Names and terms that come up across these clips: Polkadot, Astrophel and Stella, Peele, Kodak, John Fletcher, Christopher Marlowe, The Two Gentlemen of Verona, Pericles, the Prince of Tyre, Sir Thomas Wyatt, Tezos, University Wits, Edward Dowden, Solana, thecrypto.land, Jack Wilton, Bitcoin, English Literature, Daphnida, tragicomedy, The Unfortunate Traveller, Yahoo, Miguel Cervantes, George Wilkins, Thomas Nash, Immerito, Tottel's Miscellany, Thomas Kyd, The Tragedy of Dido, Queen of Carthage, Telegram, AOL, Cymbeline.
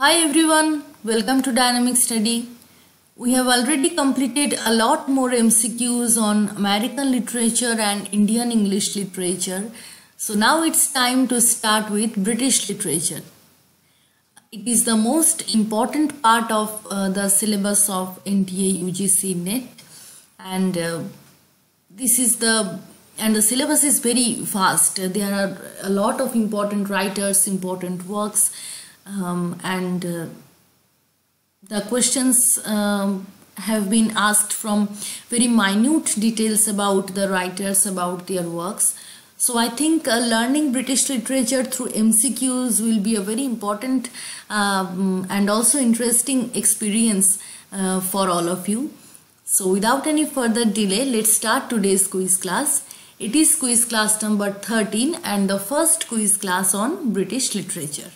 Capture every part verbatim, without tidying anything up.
Hi everyone, welcome to Dynamic Study. We have already completed a lot more M C Qs on American literature and Indian English literature. So now it's time to start with British literature. It is the most important part of uh, the syllabus of N T A U G C net, and uh, this is the and the syllabus is very vast. There are a lot of important writers, important works. Um, and uh, the questions um, have been asked from very minute details about the writers, about their works. So I think uh, learning British literature through M C Qs will be a very important um, and also interesting experience uh, for all of you. So without any further delay, let's start today's quiz class. It is quiz class number thirteen and the first quiz class on British literature.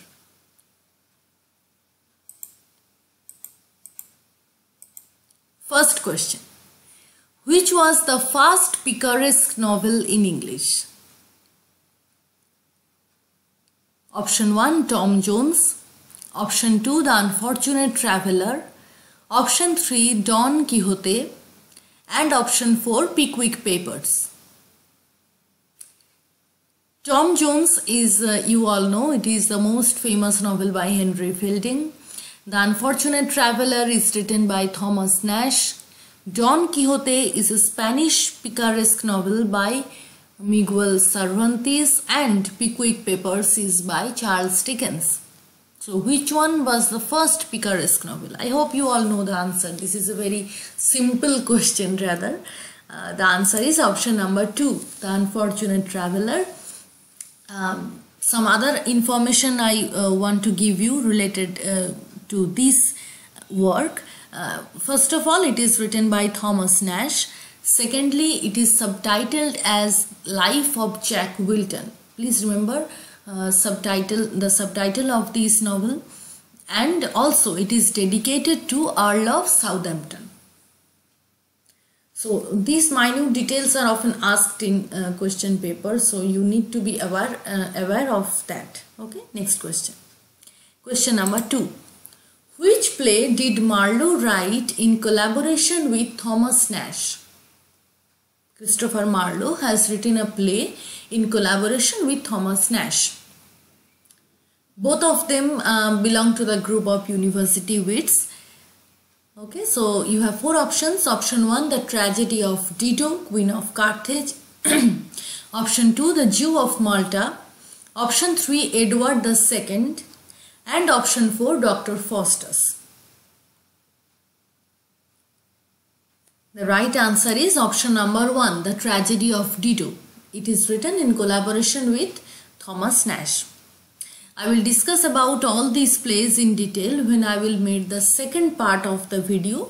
First question. Which was the first picaresque novel in English? Option one, Tom Jones. Option two, The Unfortunate Traveller. Option three, Don Quixote. And option four, Pickwick Papers. Tom Jones is, uh, you all know, it is the most famous novel by Henry Fielding. The Unfortunate Traveller is written by Thomas Nash. Don Quixote is a Spanish picaresque novel by Miguel Cervantes, and Pickwick Papers is by Charles Dickens. So which one was the first picaresque novel? I hope you all know the answer. This is a very simple question rather. Uh, the answer is option number two, The Unfortunate Traveller. Um, some other information I uh, want to give you related uh, to this work. Uh, first of all, it is written by Thomas Nash. Secondly, it is subtitled as Life of Jack Wilton. Please remember uh, subtitle the subtitle of this novel, and also it is dedicated to Earl of Southampton. So these minute details are often asked in uh, question papers, so you need to be aware uh, aware of that. Okay, next question. Question number two. Which play did Marlowe write in collaboration with Thomas Nash? Christopher Marlowe has written a play in collaboration with Thomas Nash. Both of them uh, belong to the group of University Wits. Okay, so you have four options. Option one, The Tragedy of Dido, Queen of Carthage. Option two, The Jew of Malta. Option three, Edward the Second. And option four, Doctor Faustus. The right answer is option number one, The Tragedy of Dido. It is written in collaboration with Thomas Nash. I will discuss about all these plays in detail when I will make the second part of the video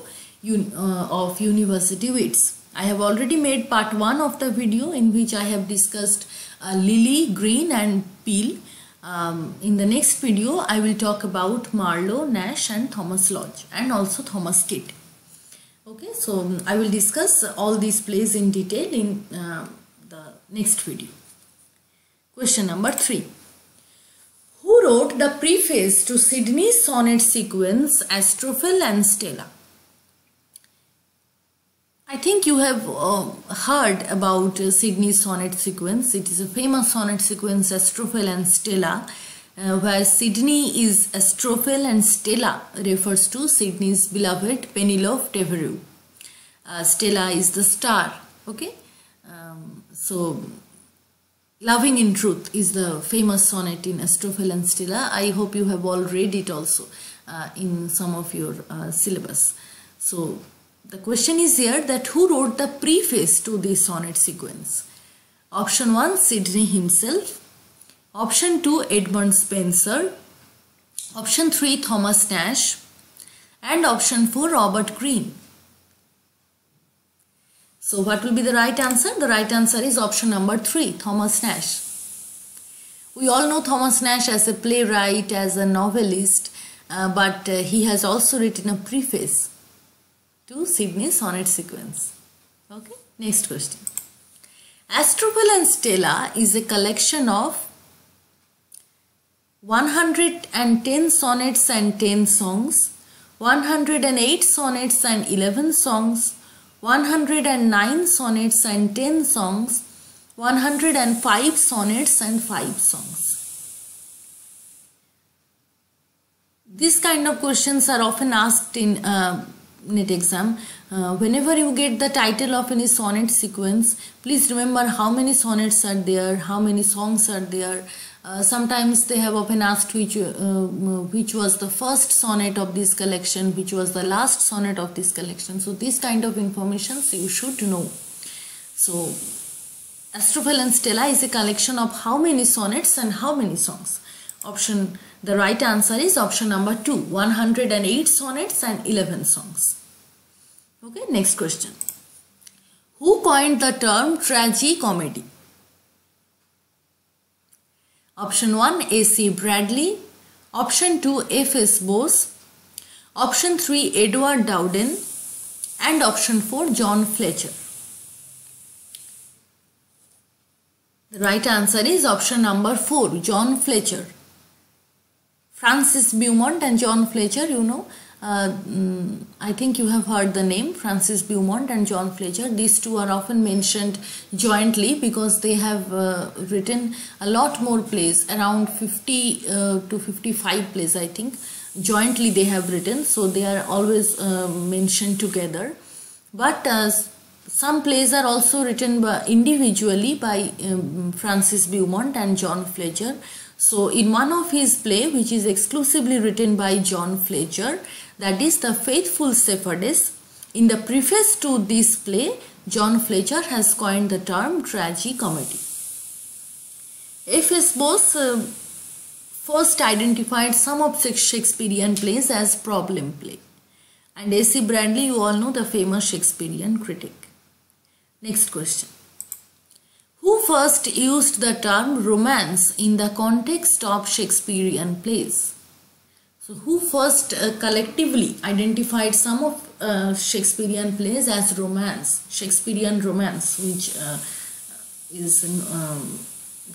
of University Wits. I have already made part one of the video in which I have discussed uh, Lilly, Green and Peele. Um, in the next video, I will talk about Marlowe, Nash and Thomas Lodge, and also Thomas Kyd. Okay, so I will discuss all these plays in detail in uh, the next video. Question number three. Who wrote the preface to Sidney's sonnet sequence, Astrophel and Stella? I think you have uh, heard about uh, Sidney's sonnet sequence. It is a famous sonnet sequence, Astrophel and Stella, uh, where Sidney is Astrophel and Stella refers to Sidney's beloved Penelope Devereux. Uh, Stella is the star, okay? Um, so, Loving in Truth is the famous sonnet in Astrophel and Stella. I hope you have all read it also uh, in some of your uh, syllabus. So, the question is here that who wrote the preface to this sonnet sequence? Option one, Sidney himself. Option two, Edmund Spenser. Option three, Thomas Nash. And option four, Robert Greene. So what will be the right answer? The right answer is option number three, Thomas Nash. We all know Thomas Nash as a playwright, as a novelist, uh, but uh, he has also written a preface to Sidney's sonnet sequence. Okay, next question. Astrophel and Stella is a collection of one hundred ten sonnets and ten songs, one hundred eight sonnets and eleven songs, one hundred nine sonnets and ten songs, one hundred five sonnets and five songs. This kind of questions are often asked in uh, N E T exam. Uh, whenever you get the title of any sonnet sequence, please remember how many sonnets are there, how many songs are there. Uh, sometimes they have often asked which, uh, which was the first sonnet of this collection, which was the last sonnet of this collection. So this kind of information you should know. So Astrophel and Stella is a collection of how many sonnets and how many songs? Option, the right answer is option number two, one hundred eight sonnets and eleven songs. Okay, next question. Who coined the term tragicomedy? Option one, A C Bradley. Option two, F S Bose. Option three, Edward Dowden. And option four, John Fletcher. The right answer is option number four, John Fletcher. Francis Beaumont and John Fletcher, you know, uh, mm, I think you have heard the name Francis Beaumont and John Fletcher. These two are often mentioned jointly because they have uh, written a lot more plays, around fifty to fifty-five plays, I think. Jointly they have written, so they are always uh, mentioned together. But uh, some plays are also written by individually by um, Francis Beaumont and John Fletcher. So in one of his play, which is exclusively written by John Fletcher, that is The Faithful Shepherdess, in the preface to this play, John Fletcher has coined the term tragicomedy. F S Bose uh, first identified some of Shakespearean plays as problem play. And A C Bradley, you all know, the famous Shakespearean critic. Next question. Who first used the term romance in the context of Shakespearean plays? So who first uh, collectively identified some of uh, Shakespearean plays as romance, Shakespearean romance, which uh, is um,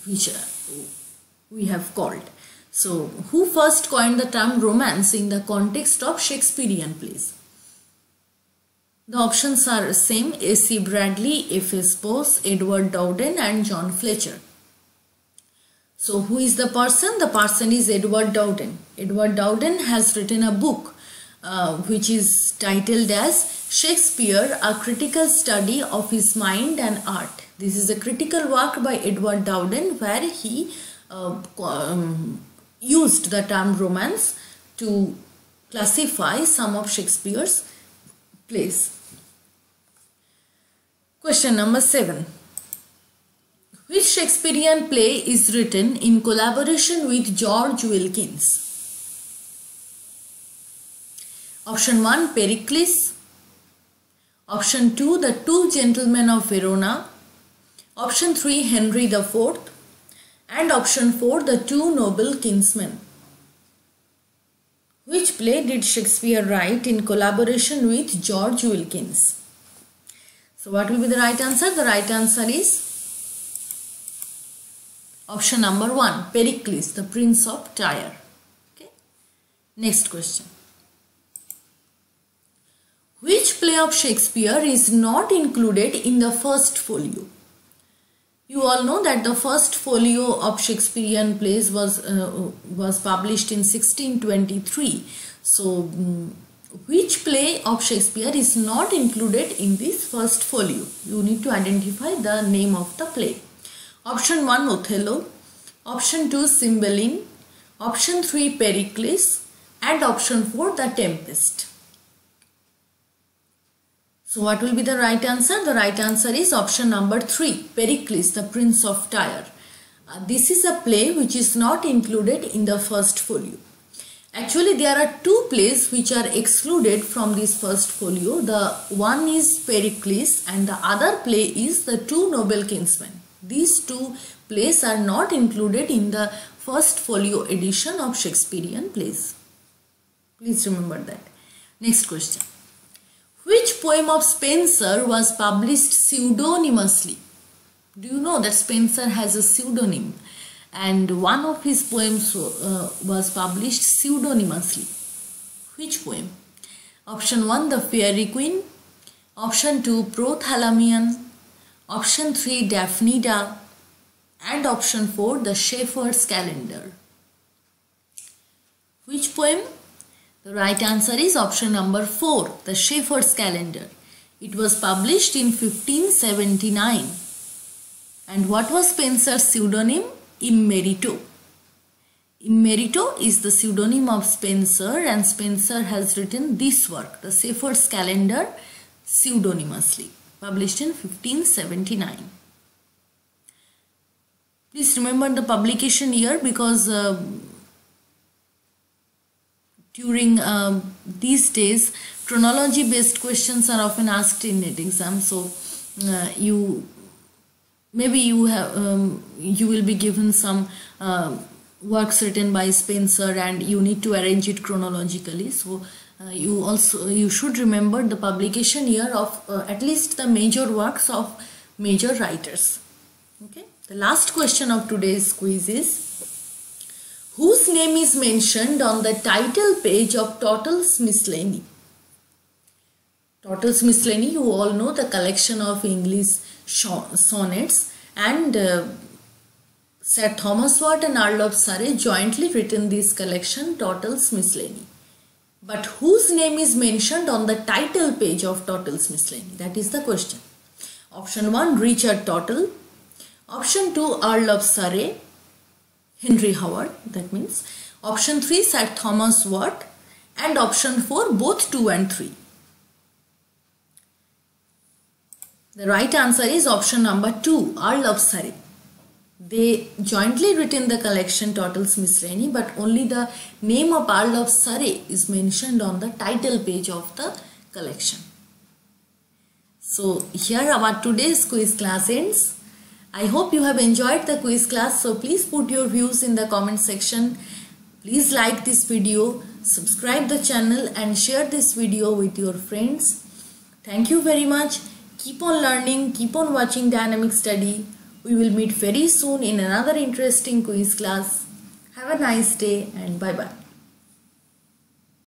which uh, we have called. So who first coined the term romance in the context of Shakespearean plays? The options are same, A C Bradley, F S Bose, Edward Dowden and John Fletcher. So who is the person? The person is Edward Dowden. Edward Dowden has written a book uh, which is titled as Shakespeare, A Critical Study of His Mind and Art. This is a critical work by Edward Dowden where he uh, um, used the term romance to classify some of Shakespeare's plays. Question number seven. Which Shakespearean play is written in collaboration with George Wilkins? Option one, Pericles. Option two, The Two Gentlemen of Verona. Option three, Henry the Fourth. And option four, The Two Noble Kinsmen. Which play did Shakespeare write in collaboration with George Wilkins? So what will be the right answer? The right answer is option number one, Pericles, the Prince of Tyre. Okay. Next question. Which play of Shakespeare is not included in the First Folio? You all know that the First Folio of Shakespearean plays was uh, was published in sixteen twenty-three. So, um, which play of Shakespeare is not included in this First Folio? You need to identify the name of the play. Option one, Othello. Option two, Cymbeline. Option three, Pericles. And option four, The Tempest. So what will be the right answer? The right answer is option number three, Pericles, the Prince of Tyre. Uh, this is a play which is not included in the First Folio. Actually, there are two plays which are excluded from this First Folio. The one is Pericles and the other play is The Two Noble Kinsmen. These two plays are not included in the First Folio edition of Shakespearean plays. Please remember that. Next question. Which poem of Spenser was published pseudonymously? Do you know that Spenser has a pseudonym? and one of his poems uh, was published pseudonymously. Which poem? Option one, The Fairy Queen. Option two, Prothalamion. Option three, Daphnida. And option four, The Shepheardes Calendar. Which poem? The right answer is option number four, The Shepheardes Calendar. It was published in fifteen seventy-nine. And what was Spencer's pseudonym? Immerito. Immerito is the pseudonym of Spencer, and Spencer has written this work, The Shepheardes Calendar, pseudonymously, published in fifteen seventy-nine. Please remember the publication year, because uh, during uh, these days chronology based questions are often asked in NET exam. So uh, you maybe you have um, you will be given some uh, works written by Spencer, and you need to arrange it chronologically. So uh, you also you should remember the publication year of uh, at least the major works of major writers. Okay. The last question of today's quiz is, whose name is mentioned on the title page of Tottel's Miscellany? Tottel's Miscellany, you all know, the collection of English sonnets, and uh, Sir Thomas Watt and Earl of Surrey jointly written this collection, Tottel's Miscellany. But whose name is mentioned on the title page of Tottel's Miscellany? That is the question. Option one, Richard Tottel. Option two, Earl of Surrey, Henry Howard, that means. Option three, Sir Thomas Watt. And option four, both two and three. The right answer is option number two, Earl of Surrey. They jointly written the collection Tottel's Miscellany, but only the name of Earl of Surrey is mentioned on the title page of the collection. So here our today's quiz class ends. I hope you have enjoyed the quiz class, so please put your views in the comment section. Please like this video, subscribe the channel and share this video with your friends. Thank you very much. Keep on learning, keep on watching Dynamic Study. We will meet very soon in another interesting quiz class. Have a nice day and bye bye.